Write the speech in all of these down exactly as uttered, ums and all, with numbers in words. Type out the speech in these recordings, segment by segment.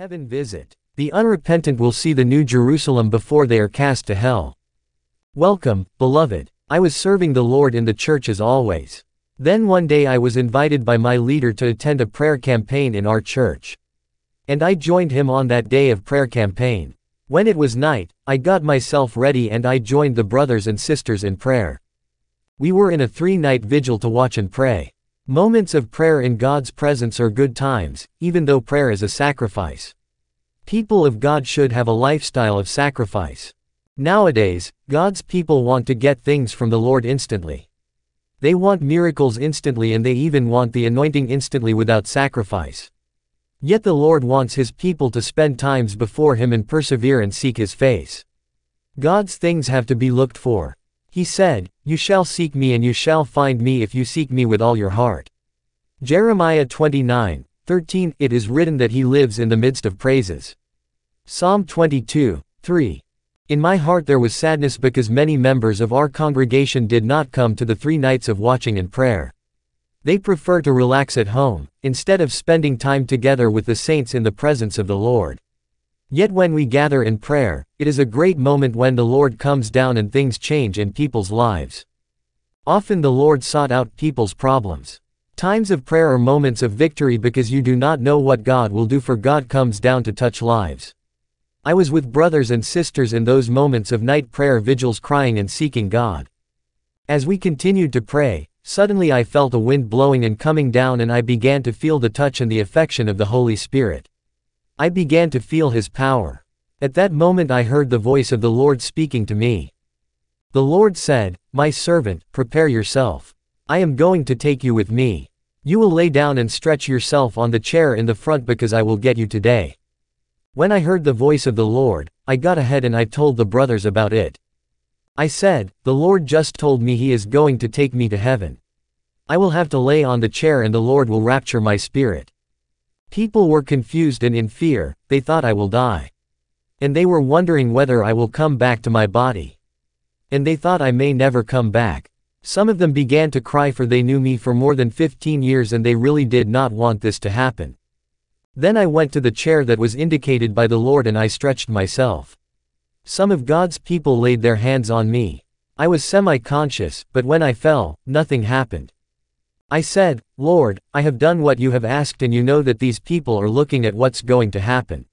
Heaven visit. The unrepentant will see the New Jerusalem before they are cast to hell. Welcome, beloved. I was serving the Lord in the church as always. Then one day I was invited by my leader to attend a prayer campaign in our church. And I joined him on that day of prayer campaign. When it was night, I got myself ready and I joined the brothers and sisters in prayer. We were in a three-night vigil to watch and pray. Moments of prayer in God's presence are good times, even though prayer is a sacrifice. People of God should have a lifestyle of sacrifice. Nowadays, God's people want to get things from the Lord instantly. They want miracles instantly and they even want the anointing instantly without sacrifice. Yet the Lord wants His people to spend times before Him and persevere and seek His face. God's things have to be looked for. He said, "You shall seek me and you shall find me if you seek me with all your heart." Jeremiah twenty-nine, thirteen, it is written that He lives in the midst of praises. Psalm twenty-two, three. In my heart there was sadness because many members of our congregation did not come to the three nights of watching and prayer. They prefer to relax at home, instead of spending time together with the saints in the presence of the Lord. Yet when we gather in prayer, it is a great moment when the Lord comes down and things change in people's lives. Often the Lord sought out people's problems. Times of prayer are moments of victory because you do not know what God will do, for God comes down to touch lives. I was with brothers and sisters in those moments of night prayer vigils, crying and seeking God. As we continued to pray, suddenly I felt a wind blowing and coming down, and I began to feel the touch and the affection of the Holy Spirit. I began to feel His power. At that moment I heard the voice of the Lord speaking to me. The Lord said, "My servant, prepare yourself. I am going to take you with me. You will lay down and stretch yourself on the chair in the front because I will get you today." When I heard the voice of the Lord, I got ahead and I told the brothers about it. I said, "The Lord just told me He is going to take me to heaven. I will have to lay on the chair and the Lord will rapture my spirit." People were confused and in fear. They thought I will die. And they were wondering whether I will come back to my body. And they thought I may never come back. Some of them began to cry, for they knew me for more than fifteen years and they really did not want this to happen. Then I went to the chair that was indicated by the Lord and I stretched myself. Some of God's people laid their hands on me. I was semi-conscious, but when I fell, nothing happened. I said, "Lord, I have done what you have asked and you know that these people are looking at what's going to happen."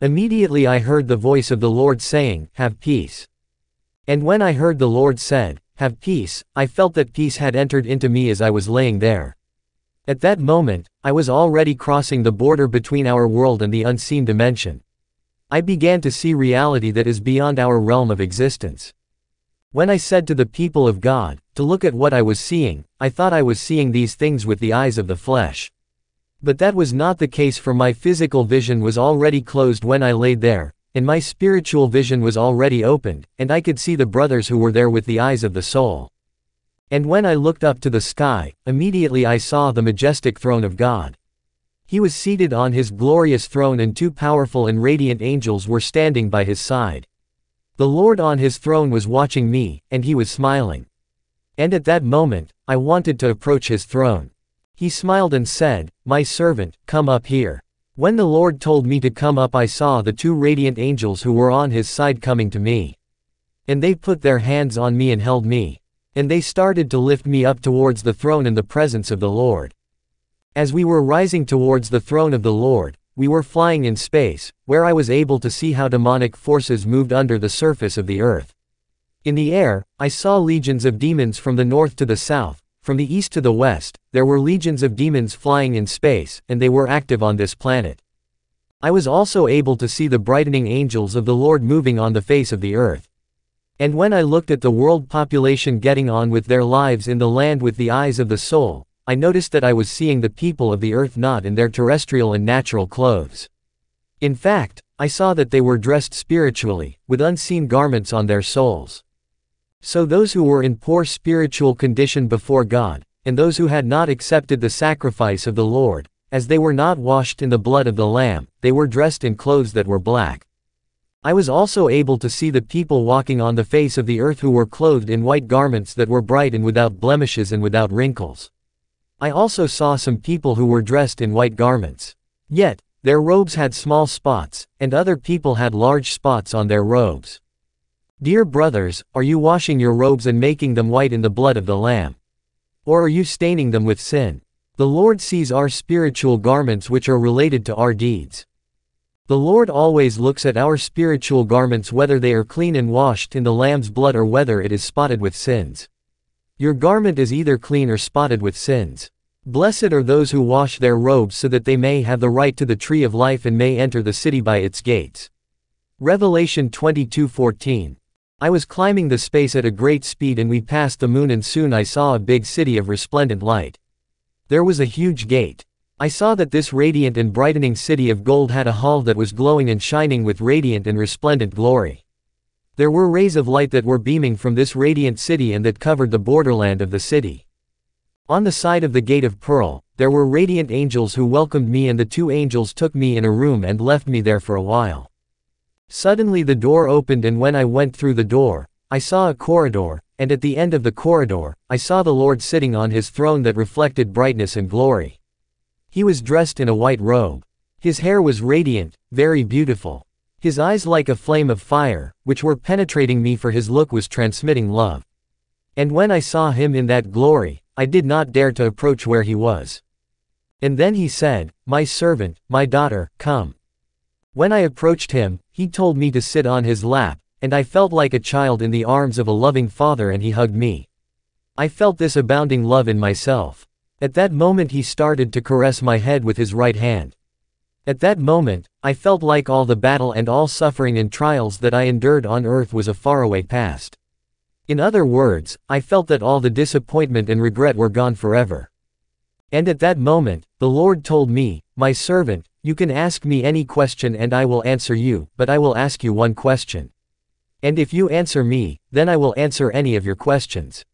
Immediately I heard the voice of the Lord saying, "Have peace." And when I heard the Lord said, "Have peace," I felt that peace had entered into me as I was laying there. At that moment, I was already crossing the border between our world and the unseen dimension. I began to see reality that is beyond our realm of existence. When I said to the people of God to look at what I was seeing, I thought I was seeing these things with the eyes of the flesh. But that was not the case, for my physical vision was already closed when I laid there, and my spiritual vision was already opened, and I could see the brothers who were there with the eyes of the soul. And when I looked up to the sky, immediately I saw the majestic throne of God. He was seated on His glorious throne and two powerful and radiant angels were standing by His side. The Lord on His throne was watching me, and He was smiling. And at that moment, I wanted to approach His throne. He smiled and said, "My servant, come up here." When the Lord told me to come up, I saw the two radiant angels who were on His side coming to me. And they put their hands on me and held me. And they started to lift me up towards the throne in the presence of the Lord. As we were rising towards the throne of the Lord, we were flying in space, where I was able to see how demonic forces moved under the surface of the earth. In the air, I saw legions of demons from the north to the south, from the east to the west. There were legions of demons flying in space, and they were active on this planet. I was also able to see the brightening angels of the Lord moving on the face of the earth. And when I looked at the world population getting on with their lives in the land with the eyes of the soul, I noticed that I was seeing the people of the earth not in their terrestrial and natural clothes. In fact, I saw that they were dressed spiritually, with unseen garments on their souls. So those who were in poor spiritual condition before God, and those who had not accepted the sacrifice of the Lord, as they were not washed in the blood of the Lamb, they were dressed in clothes that were black. I was also able to see the people walking on the face of the earth who were clothed in white garments that were bright and without blemishes and without wrinkles. I also saw some people who were dressed in white garments. Yet, Their robes had small spots, and other people had large spots on their robes. Dear brothers, are you washing your robes and making them white in the blood of the Lamb? Or are you staining them with sin? The Lord sees our spiritual garments, which are related to our deeds. The Lord always looks at our spiritual garments, whether they are clean and washed in the Lamb's blood or whether it is spotted with sins. Your garment is either clean or spotted with sins. Blessed are those who wash their robes, so that they may have the right to the tree of life and may enter the city by its gates. Revelation twenty-two fourteen. I was climbing the space at a great speed, and we passed the moon, and soon I saw a big city of resplendent light. There was a huge gate. I saw that this radiant and brightening city of gold had a hall that was glowing and shining with radiant and resplendent glory. There were rays of light that were beaming from this radiant city, and that covered the borderland of the city. On the side of the gate of pearl, there were radiant angels who welcomed me, and the two angels took me in a room and left me there for a while. Suddenly the door opened, and when I went through the door, I saw a corridor, and at the end of the corridor, I saw the Lord sitting on his throne that reflected brightness and glory. He was dressed in a white robe. His hair was radiant, very beautiful. His eyes like a flame of fire, which were penetrating me, for his look was transmitting love. And when I saw him in that glory, I did not dare to approach where he was. And then he said, "My servant, my daughter, come." When I approached him, he told me to sit on his lap, and I felt like a child in the arms of a loving father, and he hugged me. I felt this abounding love in myself. At that moment he started to caress my head with his right hand. At that moment, I felt like all the battle and all suffering and trials that I endured on earth was a faraway past. In other words, I felt that all the disappointment and regret were gone forever. And at that moment, the Lord told me, "My servant, you can ask me any question and I will answer you, but I will ask you one question. And if you answer me, then I will answer any of your questions."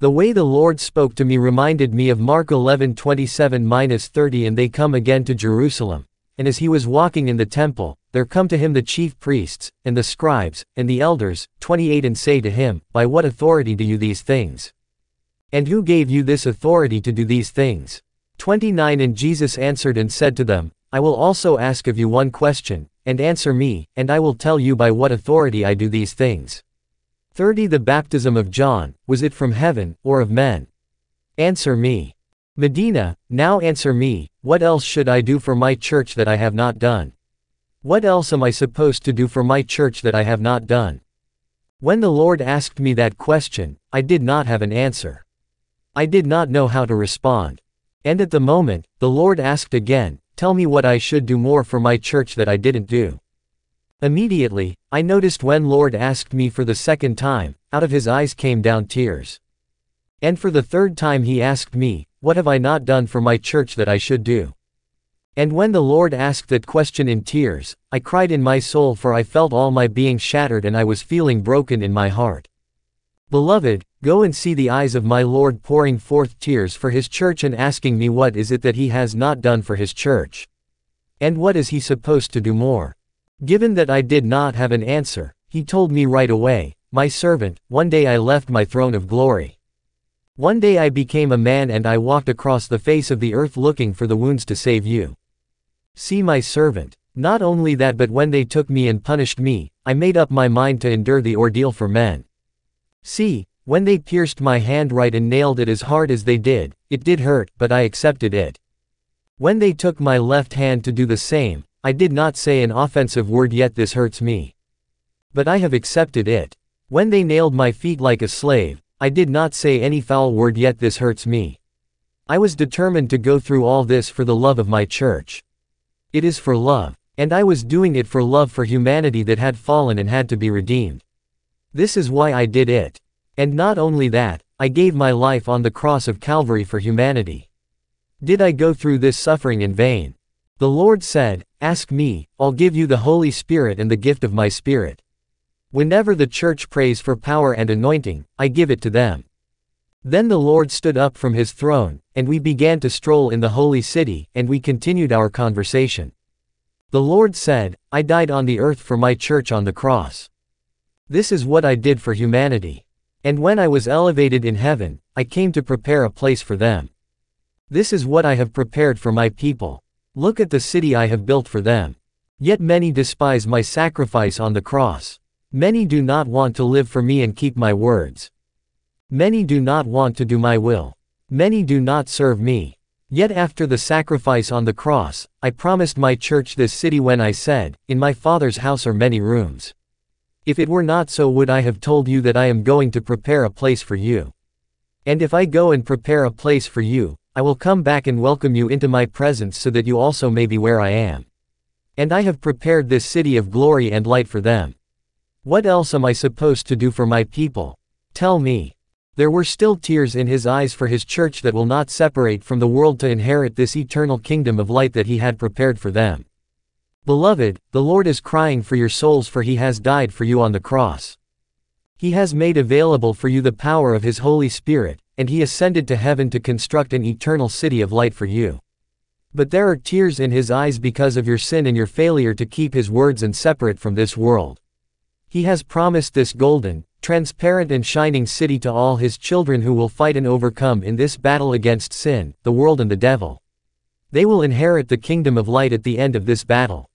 The way the Lord spoke to me reminded me of Mark eleven twenty-seven to thirty, "And they come again to Jerusalem, and as he was walking in the temple, there come to him the chief priests, and the scribes, and the elders, twenty-eight and say to him, By what authority do you these things? And who gave you this authority to do these things? twenty-nine And Jesus answered and said to them, I will also ask of you one question, and answer me, and I will tell you by what authority I do these things. thirty The baptism of John, was it from heaven, or of men? Answer me. Medina, now answer me, what else should I do for my church that I have not done? What else am I supposed to do for my church that I have not done?" When the Lord asked me that question, I did not have an answer. I did not know how to respond. And at the moment, the Lord asked again, "Tell me what I should do more for my church that I didn't do." Immediately, I noticed when Lord asked me for the second time, out of his eyes came down tears. And for the third time he asked me, "What have I not done for my church that I should do?" And when the Lord asked that question in tears, I cried in my soul, for I felt all my being shattered and I was feeling broken in my heart. Beloved, go and see the eyes of my Lord pouring forth tears for his church and asking me what is it that he has not done for his church. And what is he supposed to do more? Given that I did not have an answer, he told me right away, "My servant, one day I left my throne of glory. One day I became a man and I walked across the face of the earth looking for the wounds to save you. See my servant." Not only that, but when they took me and punished me, I made up my mind to endure the ordeal for men. See, when they pierced my hand right and nailed it as hard as they did, it did hurt, but I accepted it. When they took my left hand to do the same, I did not say an offensive word, yet this hurts me. But I have accepted it. When they nailed my feet like a slave, I did not say any foul word, yet this hurts me. I was determined to go through all this for the love of my church. It is for love, and I was doing it for love for humanity that had fallen and had to be redeemed. This is why I did it. And not only that, I gave my life on the cross of Calvary for humanity. Did I go through this suffering in vain? The Lord said, "Ask me, I'll give you the Holy Spirit and the gift of my Spirit." Whenever the church prays for power and anointing, I give it to them. Then the Lord stood up from his throne, and we began to stroll in the holy city, and we continued our conversation. The Lord said, "I died on the earth for my church on the cross. This is what I did for humanity. And when I was elevated in heaven, I came to prepare a place for them. This is what I have prepared for my people. Look at the city I have built for them. Yet many despise my sacrifice on the cross. Many do not want to live for me and keep my words. Many do not want to do my will. Many do not serve me. Yet after the sacrifice on the cross, I promised my church this city when I said, in my Father's house are many rooms. If it were not so, would I have told you that I am going to prepare a place for you. And if I go and prepare a place for you, I will come back and welcome you into my presence, so that you also may be where I am. And I have prepared this city of glory and light for them. What else am I supposed to do for my people? Tell me." There were still tears in his eyes for his church that will not separate from the world to inherit this eternal kingdom of light that he had prepared for them. Beloved, the Lord is crying for your souls, for he has died for you on the cross. He has made available for you the power of his Holy Spirit, and he ascended to heaven to construct an eternal city of light for you. But there are tears in his eyes because of your sin and your failure to keep his words and separate from this world. He has promised this golden, transparent and shining city to all his children who will fight and overcome in this battle against sin, the world and the devil. They will inherit the kingdom of light at the end of this battle.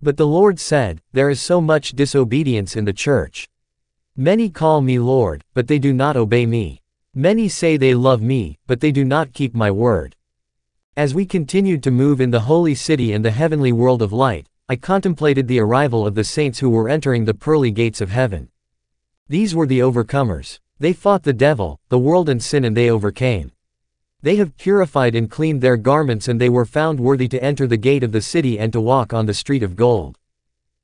But the Lord said, there is so much disobedience in the church. Many call me Lord, but they do not obey me. Many say they love me, but they do not keep my word. As we continued to move in the holy city and the heavenly world of light, I contemplated the arrival of the saints who were entering the pearly gates of heaven. These were the overcomers. They fought the devil, the world and sin, and they overcame. They have purified and cleaned their garments, and they were found worthy to enter the gate of the city and to walk on the street of gold.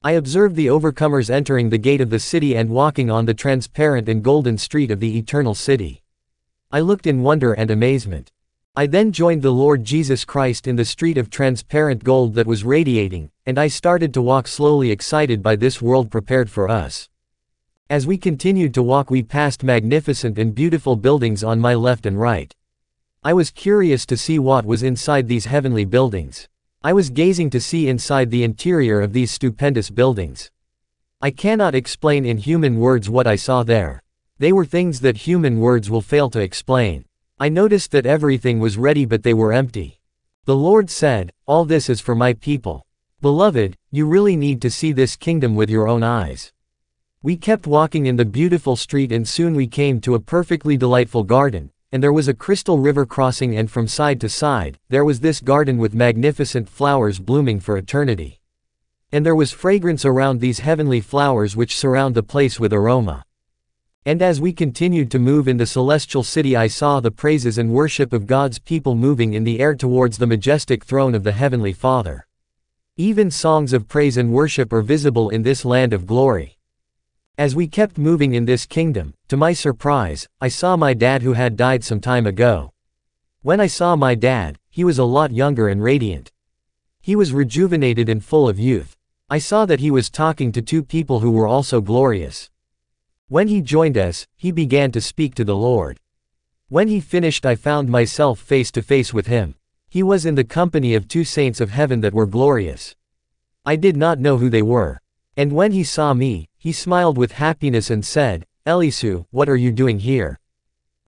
I observed the overcomers entering the gate of the city and walking on the transparent and golden street of the eternal city. I looked in wonder and amazement. I then joined the Lord Jesus Christ in the street of transparent gold that was radiating, and I started to walk slowly, excited by this world prepared for us. As we continued to walk, we passed magnificent and beautiful buildings on my left and right. I was curious to see what was inside these heavenly buildings. I was gazing to see inside the interior of these stupendous buildings. I cannot explain in human words what I saw there. They were things that human words will fail to explain. I noticed that everything was ready, but they were empty. The Lord said, all this is for my people. Beloved, you really need to see this kingdom with your own eyes. We kept walking in the beautiful street, and soon we came to a perfectly delightful garden, and there was a crystal river crossing, and from side to side, there was this garden with magnificent flowers blooming for eternity. And there was fragrance around these heavenly flowers which surround the place with aroma. And as we continued to move in the celestial city, I saw the praises and worship of God's people moving in the air towards the majestic throne of the Heavenly Father. Even songs of praise and worship are visible in this land of glory. As we kept moving in this kingdom, to my surprise, I saw my dad, who had died some time ago. When I saw my dad, he was a lot younger and radiant. He was rejuvenated and full of youth. I saw that he was talking to two people who were also glorious. When he joined us, he began to speak to the Lord. When he finished, I found myself face to face with him. He was in the company of two saints of heaven that were glorious. I did not know who they were. And when he saw me, he smiled with happiness and said, Elihu, what are you doing here?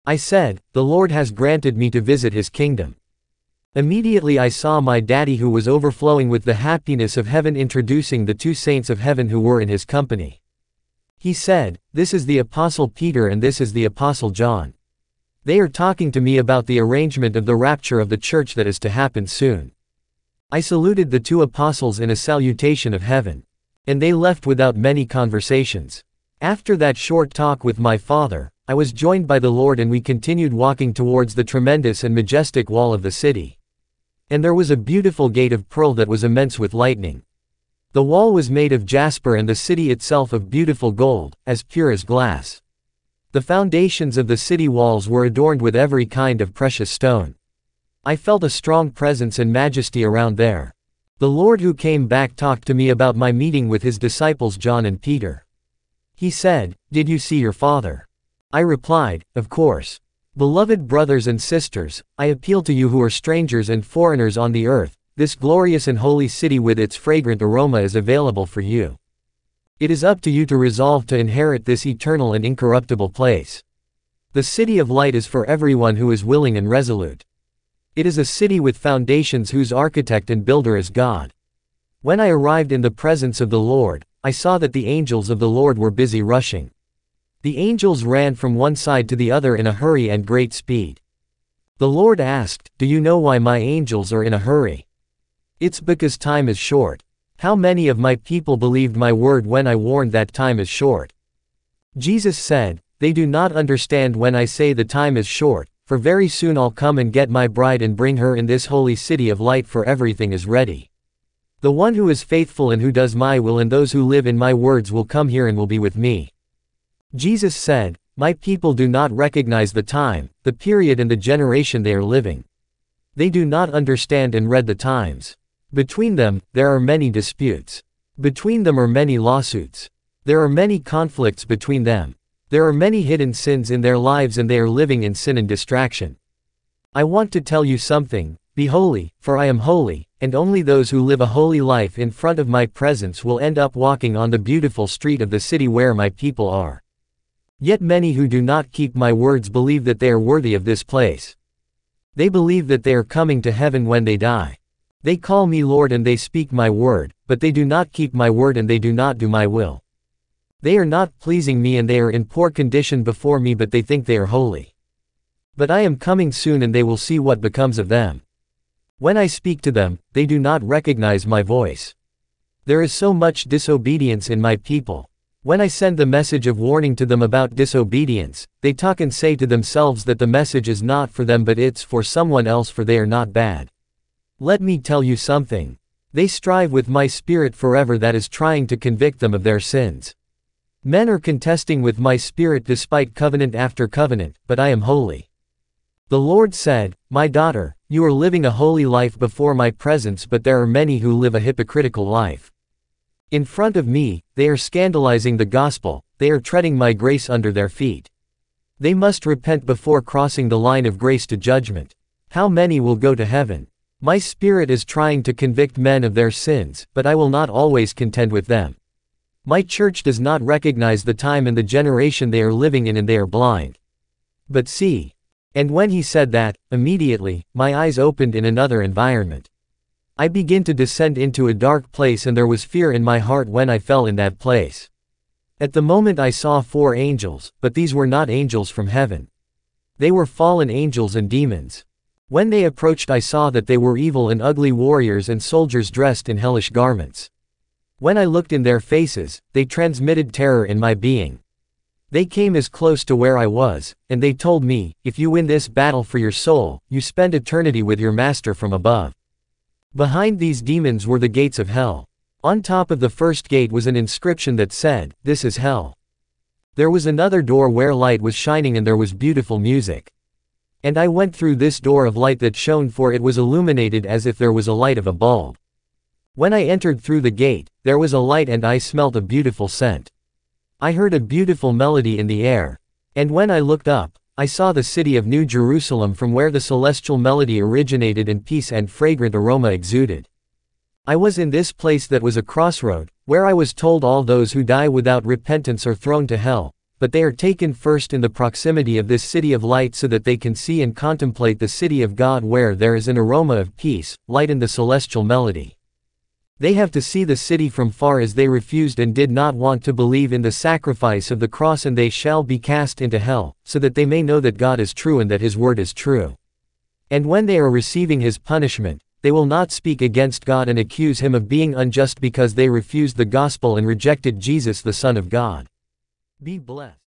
I said, the Lord has granted me to visit his kingdom. Immediately I saw my daddy, who was overflowing with the happiness of heaven, introducing the two saints of heaven who were in his company. He said, this is the Apostle Peter and this is the Apostle John. They are talking to me about the arrangement of the rapture of the church that is to happen soon. I saluted the two apostles in a salutation of heaven. And they left without many conversations. After that short talk with my father, I was joined by the Lord, and we continued walking towards the tremendous and majestic wall of the city. And there was a beautiful gate of pearl that was immense with lightning. The wall was made of jasper, and the city itself of beautiful gold, as pure as glass. The foundations of the city walls were adorned with every kind of precious stone. I felt a strong presence and majesty around there. The Lord who came back talked to me about my meeting with his disciples John and Peter. He said, did you see your father? I replied, of course. Beloved brothers and sisters, I appeal to you who are strangers and foreigners on the earth. This glorious and holy city with its fragrant aroma is available for you. It is up to you to resolve to inherit this eternal and incorruptible place. The city of light is for everyone who is willing and resolute. It is a city with foundations whose architect and builder is God. When I arrived in the presence of the Lord, I saw that the angels of the Lord were busy rushing. The angels ran from one side to the other in a hurry and great speed. The Lord asked, "Do you know why my angels are in a hurry?" "It's because time is short. How many of my people believed my word when I warned that time is short?" Jesus said, "They do not understand when I say the time is short, for very soon I'll come and get my bride and bring her in this holy city of light, for everything is ready. The one who is faithful and who does my will and those who live in my words will come here and will be with me." Jesus said, "My people do not recognize the time, the period and the generation they are living. They do not understand and read the times. Between them, there are many disputes. Between them are many lawsuits. There are many conflicts between them. There are many hidden sins in their lives and they are living in sin and distraction. I want to tell you something, be holy, for I am holy, and only those who live a holy life in front of my presence will end up walking on the beautiful street of the city where my people are. Yet many who do not keep my words believe that they are worthy of this place. They believe that they are coming to heaven when they die. They call me Lord and they speak my word, but they do not keep my word and they do not do my will. They are not pleasing me and they are in poor condition before me, but they think they are holy. But I am coming soon and they will see what becomes of them. When I speak to them, they do not recognize my voice. There is so much disobedience in my people. When I send the message of warning to them about disobedience, they talk and say to themselves that the message is not for them but it's for someone else, for they are not bad. Let me tell you something. They strive with my spirit forever that is trying to convict them of their sins. Men are contesting with my spirit despite covenant after covenant, but I am holy." The Lord said, "My daughter, you are living a holy life before my presence, but there are many who live a hypocritical life. In front of me, they are scandalizing the gospel, they are treading my grace under their feet. They must repent before crossing the line of grace to judgment. How many will go to heaven? My spirit is trying to convict men of their sins, but I will not always contend with them. My church does not recognize the time and the generation they are living in and they are blind. But see." And when he said that, immediately, my eyes opened in another environment. I began to descend into a dark place and there was fear in my heart when I fell in that place. At the moment I saw four angels, but these were not angels from heaven. They were fallen angels and demons. When they approached, I saw that they were evil and ugly warriors and soldiers dressed in hellish garments. When I looked in their faces, they transmitted terror in my being. They came as close to where I was, and they told me, "If you win this battle for your soul, you spend eternity with your master from above." Behind these demons were the gates of hell. On top of the first gate was an inscription that said, "This is hell." There was another door where light was shining and there was beautiful music. And I went through this door of light that shone, for it was illuminated as if there was a light of a bulb. When I entered through the gate, there was a light and I smelt a beautiful scent. I heard a beautiful melody in the air. And when I looked up, I saw the city of New Jerusalem, from where the celestial melody originated and peace and fragrant aroma exuded. I was in this place that was a crossroad, where I was told all those who die without repentance are thrown to hell, but they are taken first in the proximity of this city of light so that they can see and contemplate the city of God where there is an aroma of peace, light and the celestial melody. They have to see the city from far, as they refused and did not want to believe in the sacrifice of the cross, and they shall be cast into hell, so that they may know that God is true and that his word is true. And when they are receiving his punishment, they will not speak against God and accuse him of being unjust because they refused the gospel and rejected Jesus the Son of God. Be blessed.